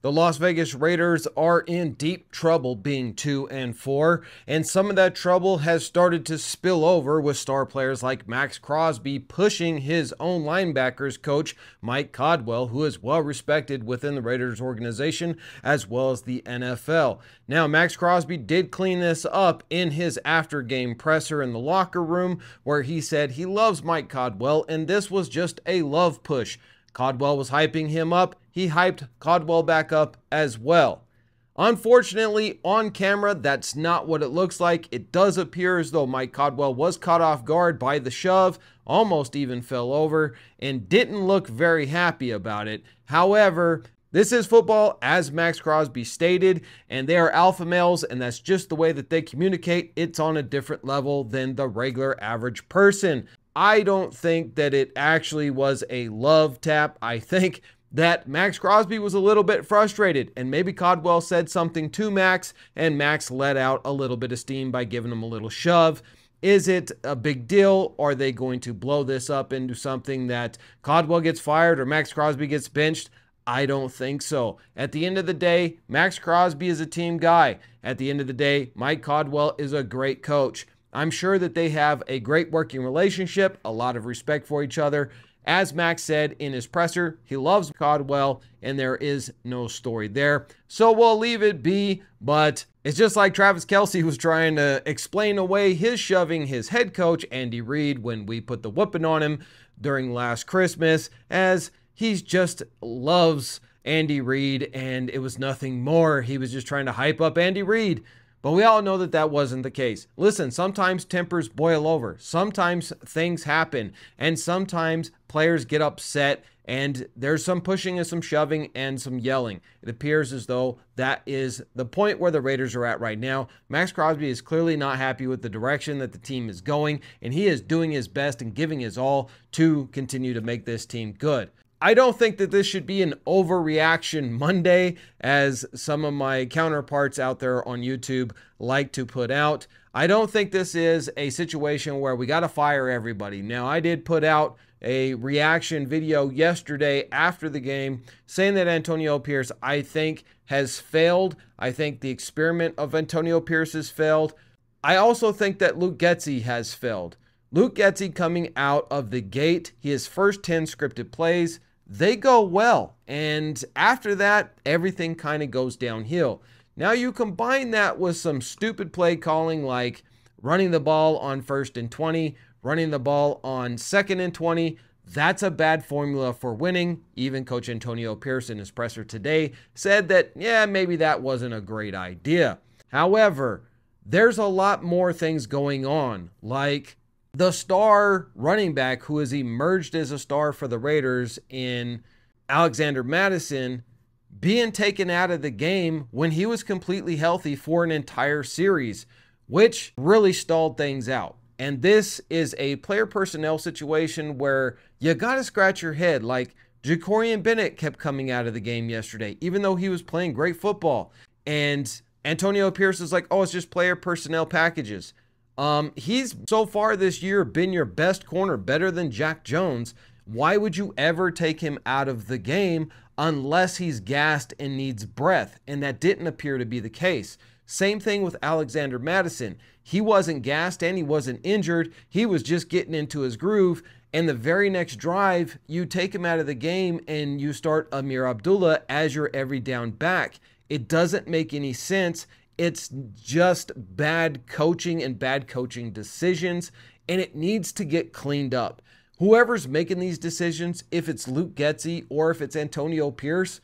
The Las Vegas Raiders are in deep trouble being 2-4, and some of that trouble has started to spill over with star players like Maxx Crosby pushing his own linebackers coach, Mike Caldwell, who is well respected within the Raiders organization as well as the NFL. Now, Maxx Crosby did clean this up in his after-game presser in the locker room where he said he loves Mike Caldwell and this was just a love push. Caldwell was hyping him up. He hyped Caldwell back up as well. Unfortunately, on camera, that's not what it looks like. It does appear as though Mike Caldwell was caught off guard by the shove, almost even fell over, and didn't look very happy about it. However, this is football, as Maxx Crosby stated, and they are alpha males, and that's just the way that they communicate. It's on a different level than the regular average person. I don't think that it actually was a love tap. I think that Maxx Crosby was a little bit frustrated, and maybe Caldwell said something to Maxx, and Maxx let out a little bit of steam by giving him a little shove. Is it a big deal? Are they going to blow this up into something that Caldwell gets fired or Maxx Crosby gets benched? I don't think so. At the end of the day, Maxx Crosby is a team guy. At the end of the day, Mike Caldwell is a great coach. I'm sure that they have a great working relationship, a lot of respect for each other. As Maxx said in his presser, he loves Caldwell, and there is no story there. So we'll leave it be, but it's just like Travis Kelce was trying to explain away his shoving his head coach, Andy Reid, when we put the whooping on him during last Christmas, as he just loves Andy Reid, and it was nothing more. He was just trying to hype up Andy Reid. But we all know that that wasn't the case. Listen, sometimes tempers boil over. Sometimes things happen. And sometimes players get upset, and there's some pushing and some shoving and some yelling. It appears as though that is the point where the Raiders are at right now. Maxx Crosby is clearly not happy with the direction that the team is going, and he is doing his best and giving his all to continue to make this team good. I don't think that this should be an overreaction Monday, as some of my counterparts out there on YouTube like to put out. I don't think this is a situation where we got to fire everybody. Now, I did put out a reaction video yesterday after the game saying that Antonio Pierce, I think, has failed. I think the experiment of Antonio Pierce has failed. I also think that Luke Getsy has failed. Luke Getsy coming out of the gate, his first 10 scripted plays, they go well. And after that, everything kind of goes downhill. Now you combine that with some stupid play calling, like running the ball on 1st and 20, running the ball on 2nd and 20. That's a bad formula for winning. Even coach Antonio Pierce in his presser today said that, yeah, maybe that wasn't a great idea. However, there's a lot more things going on, like the star running back who has emerged as a star for the Raiders in Alexander Mattison being taken out of the game when he was completely healthy for an entire series, which really stalled things out. And this is a player personnel situation where you got to scratch your head. Like Jakorian Bennett kept coming out of the game yesterday, even though he was playing great football. And Antonio Pierce is like, oh, it's just player personnel packages. He's so far this year been your best corner, better than Jack Jones. Why would you ever take him out of the game unless he's gassed and needs breath? And that didn't appear to be the case. Same thing with Alexander Mattison. He wasn't gassed and he wasn't injured. He was just getting into his groove. And the very next drive, you take him out of the game and you start Ameer Abdullah as your every down back. It doesn't make any sense. It's just bad coaching and bad coaching decisions, and it needs to get cleaned up. Whoever's making these decisions, if it's Luke Getsy or if it's Antonio Pierce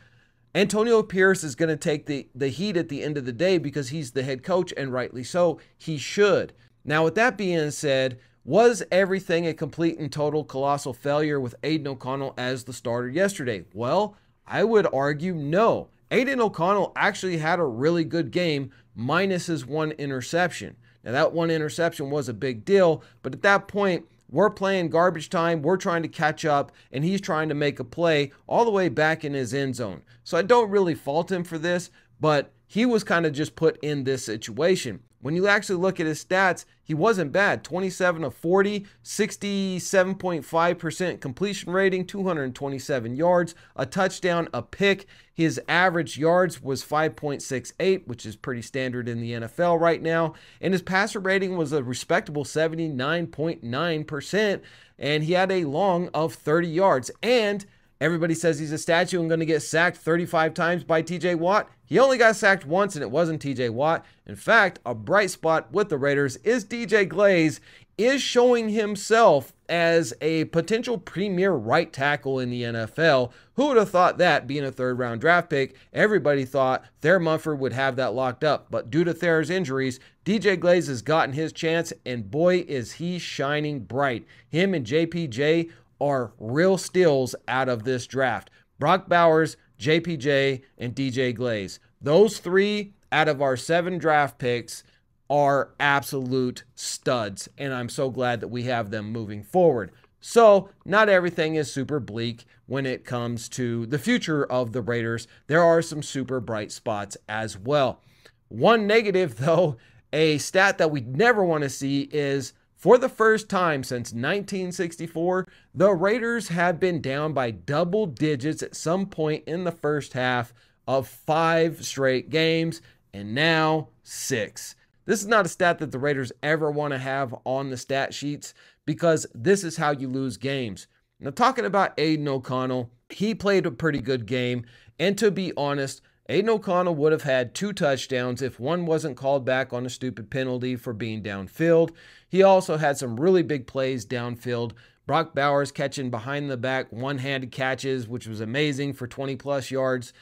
is going to take the heat at the end of the day because he's the head coach, and rightly so, he should. Now, with that being said, was everything a complete and total colossal failure with Aiden O'Connell as the starter yesterday? Well, I would argue no. Aiden O'Connell actually had a really good game, minus his one interception. Now, that one interception was a big deal, but at that point, we're playing garbage time, we're trying to catch up, and he's trying to make a play all the way back in his end zone. So I don't really fault him for this, but he was kind of just put in this situation. When you actually look at his stats, he wasn't bad. 27 of 40, 67.5% completion rating, 227 yards, a touchdown, a pick. His average yards was 5.68, which is pretty standard in the NFL right now. And his passer rating was a respectable 79.9%. And he had a long of 30 yards. And everybody says he's a statue and going to get sacked 35 times by T.J. Watt. He only got sacked once, and it wasn't T.J. Watt. In fact, a bright spot with the Raiders is D.J. Glaze is showing himself as a potential premier right tackle in the NFL. Who would have thought that, being a third-round draft pick? Everybody thought Thayer Munford would have that locked up. But due to Thayer's injuries, D.J. Glaze has gotten his chance, and boy, is he shining bright. Him and J.P.J. are real steals out of this draft. Brock Bowers, J.P.J., and D.J. Glaze. Those three out of our 7 draft picks are absolute studs, and I'm so glad that we have them moving forward. So not everything is super bleak when it comes to the future of the Raiders. There are some super bright spots as well. One negative, though, a stat that we never want to see is, for the first time since 1964, the Raiders have been down by double digits at some point in the first half of 5 straight games, and now 6. This is not a stat that the Raiders ever want to have on the stat sheets, because this is how you lose games. Now, talking about Aiden O'Connell, he played a pretty good game, and to be honest, Aiden O'Connell would have had 2 touchdowns if one wasn't called back on a stupid penalty for being downfield. He also had some really big plays downfield. Brock Bowers catching behind the back, one-handed catches, which was amazing for 20-plus yards.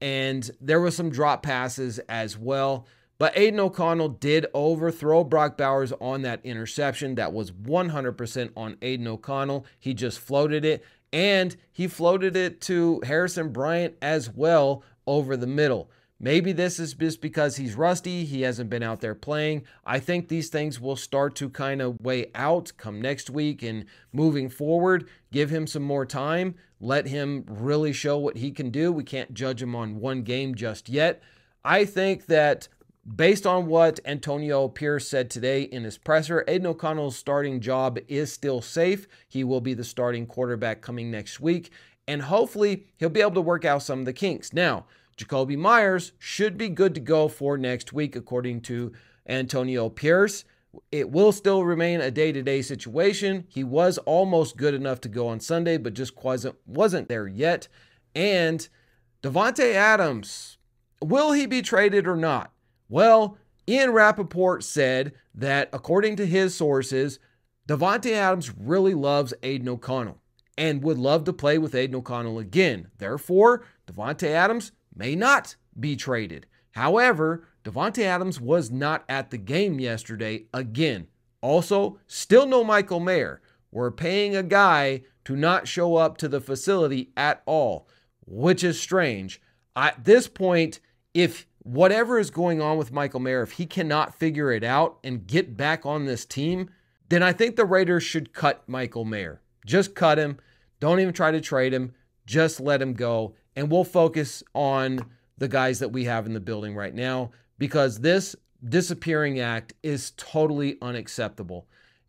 And there were some drop passes as well. But Aiden O'Connell did overthrow Brock Bowers on that interception. That was 100% on Aiden O'Connell. He just floated it. And he floated it to Harrison Bryant as well, over the middle. Maybe this is just because he's rusty. He hasn't been out there playing. I think these things will start to kind of weigh out come next week and moving forward. Give him some more time. Let him really show what he can do. We can't judge him on one game just yet. I think that based on what Antonio Pierce said today in his presser, Aiden O'Connell's starting job is still safe. He will be the starting quarterback coming next week. And hopefully he'll be able to work out some of the kinks. Now, Jakobi Meyers should be good to go for next week, according to Antonio Pierce. It will still remain a day-to-day situation. He was almost good enough to go on Sunday, but just wasn't there yet. And Davante Adams, will he be traded or not? Well, Ian Rappaport said that, according to his sources, Davante Adams really loves Aiden O'Connell and would love to play with Aiden O'Connell again. Therefore, Davante Adams may not be traded. However, Davante Adams was not at the game yesterday again. Also, still no Michael Mayer. We're paying a guy to not show up to the facility at all, which is strange. At this point, if whatever is going on with Michael Mayer, if he cannot figure it out and get back on this team, then I think the Raiders should cut Michael Mayer. Just cut him. Don't even try to trade him. Just let him go. And we'll focus on the guys that we have in the building right now, because this disappearing act is totally unacceptable,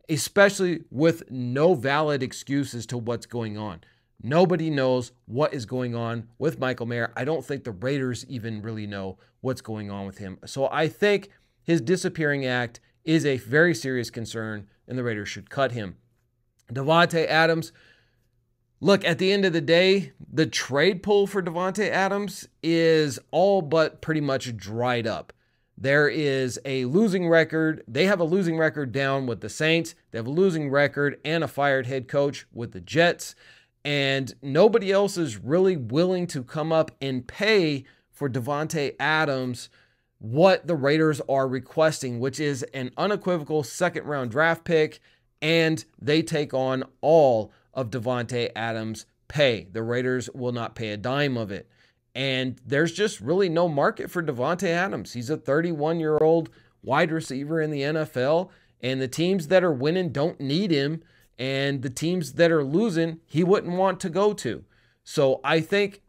especially with no valid excuses to what's going on. Nobody knows what is going on with Michael Mayer. I don't think the Raiders even really know what's going on with him. So I think his disappearing act is a very serious concern, and the Raiders should cut him. Davante Adams, look, at the end of the day, the trade pool for Davante Adams is all but pretty much dried up. There is a losing record. They have a losing record down with the Saints. They have a losing record and a fired head coach with the Jets. And nobody else is really willing to come up and pay for Davante Adams what the Raiders are requesting, which is an unequivocal second-round draft pick. And they take on all of Davante Adams' pay. The Raiders will not pay a dime of it. And there's just really no market for Davante Adams. He's a 31-year-old wide receiver in the NFL, and the teams that are winning don't need him, and the teams that are losing, he wouldn't want to go to. So I think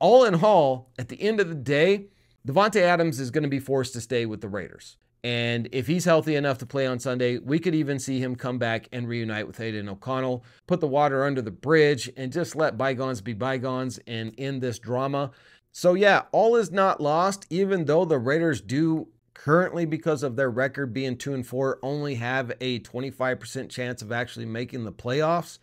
all in all, at the end of the day, Davante Adams is going to be forced to stay with the Raiders. And if he's healthy enough to play on Sunday, we could even see him come back and reunite with Aiden O'Connell, put the water under the bridge, and just let bygones be bygones and end this drama. So yeah, all is not lost, even though the Raiders do currently, because of their record being 2-4, only have a 25% chance of actually making the playoffs.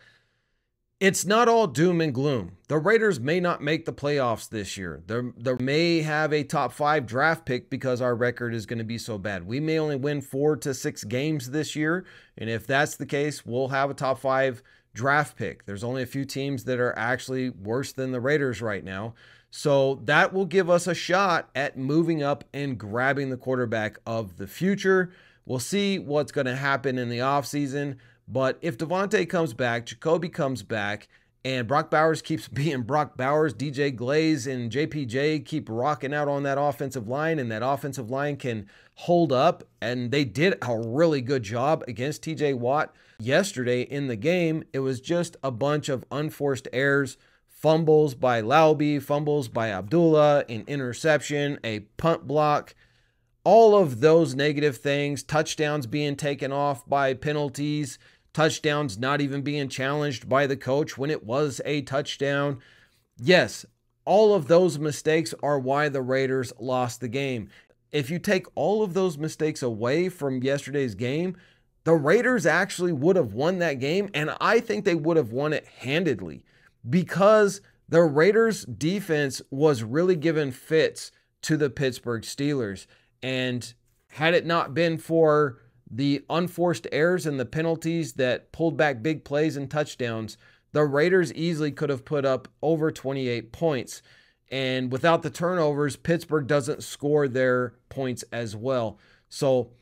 It's not all doom and gloom. The Raiders may not make the playoffs this year. They may have a top 5 draft pick because our record is going to be so bad. We may only win 4 to 6 games this year. And if that's the case, we'll have a top 5 draft pick. There's only a few teams that are actually worse than the Raiders right now. So that will give us a shot at moving up and grabbing the quarterback of the future. We'll see what's going to happen in the offseason. But if Davante comes back, Jakobi comes back, and Brock Bowers keeps being Brock Bowers, D.J. Glaze, and J.P.J. keep rocking out on that offensive line, and that offensive line can hold up, and they did a really good job against T.J. Watt yesterday in the game. It was just a bunch of unforced errors, fumbles by Laube, fumbles by Abdullah, an interception, a punt block. All of those negative things, touchdowns being taken off by penalties, touchdowns not even being challenged by the coach when it was a touchdown. Yes, all of those mistakes are why the Raiders lost the game. If you take all of those mistakes away from yesterday's game, the Raiders actually would have won that game, and I think they would have won it handedly because the Raiders' defense was really giving fits to the Pittsburgh Steelers. And had it not been for the unforced errors and the penalties that pulled back big plays and touchdowns, the Raiders easily could have put up over 28 points. And without the turnovers, Pittsburgh doesn't score their points as well. So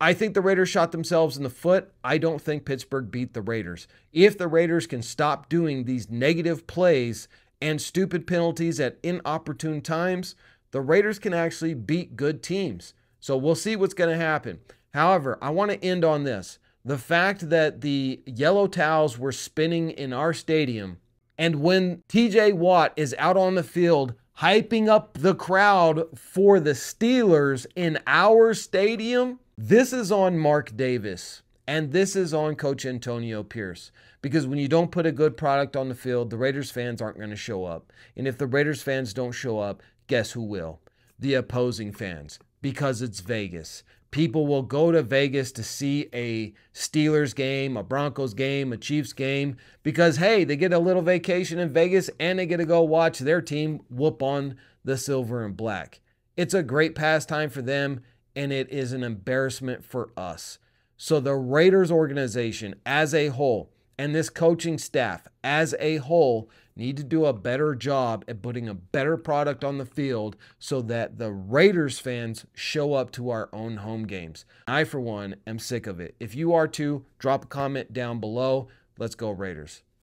I think the Raiders shot themselves in the foot. I don't think Pittsburgh beat the Raiders. If the Raiders can stop doing these negative plays and stupid penalties at inopportune times, the Raiders can actually beat good teams. So we'll see what's going to happen. However, I want to end on this. The fact that the yellow towels were spinning in our stadium, and when T.J. Watt is out on the field hyping up the crowd for the Steelers in our stadium, this is on Mark Davis, and this is on Coach Antonio Pierce. Because when you don't put a good product on the field, the Raiders fans aren't going to show up. And if the Raiders fans don't show up, guess who will? The opposing fans, because it's Vegas. People will go to Vegas to see a Steelers game, a Broncos game, a Chiefs game, because, hey, they get a little vacation in Vegas and they get to go watch their team whoop on the silver and black. It's a great pastime for them, and it is an embarrassment for us. So the Raiders organization as a whole and this coaching staff as a whole need to do a better job at putting a better product on the field so that the Raiders fans show up to our own home games. I, for one, am sick of it. If you are too, drop a comment down below. Let's go Raiders.